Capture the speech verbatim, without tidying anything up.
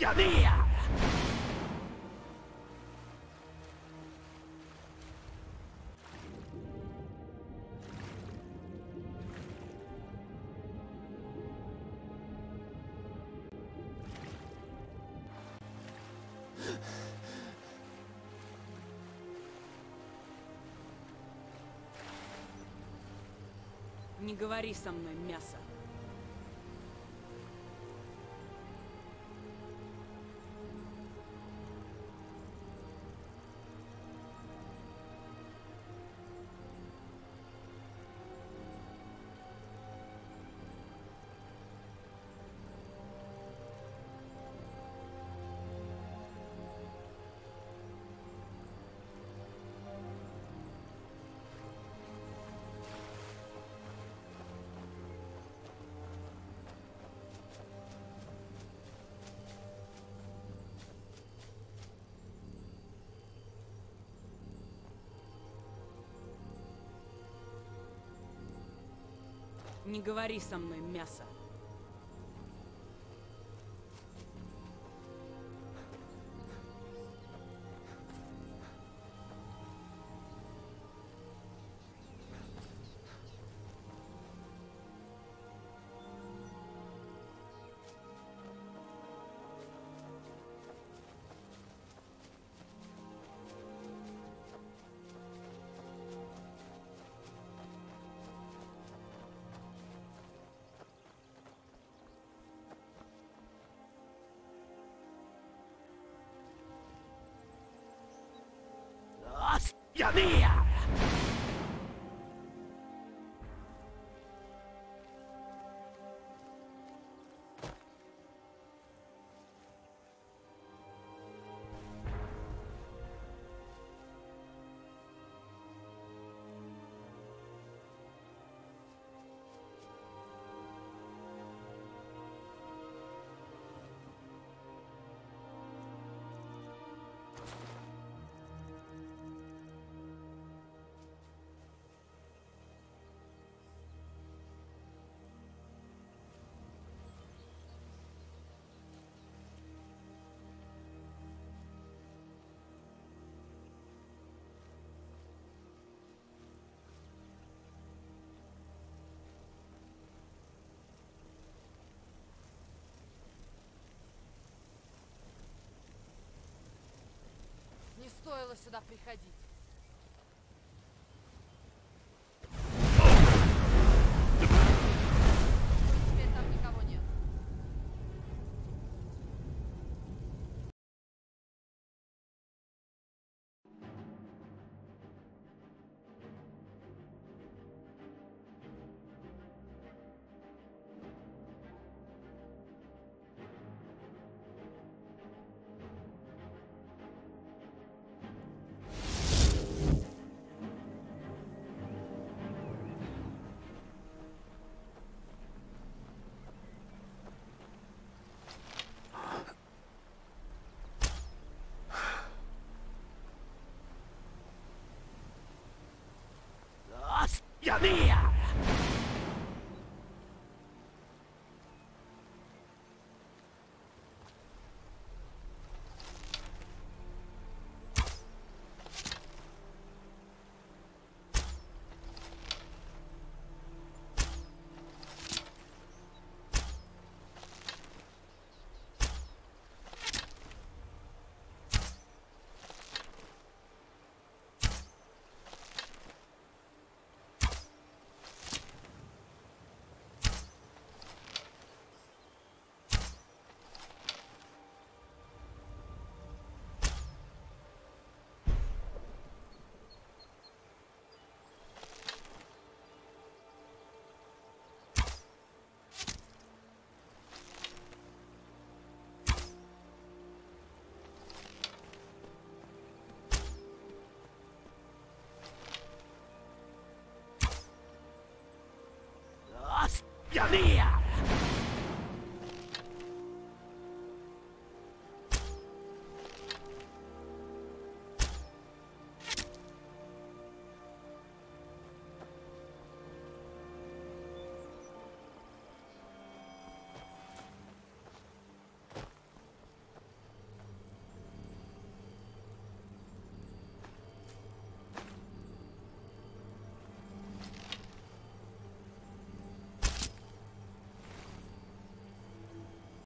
Не говори со мной, мясо. Не говори со мной, мясо. Я не... Не стоило сюда приходить.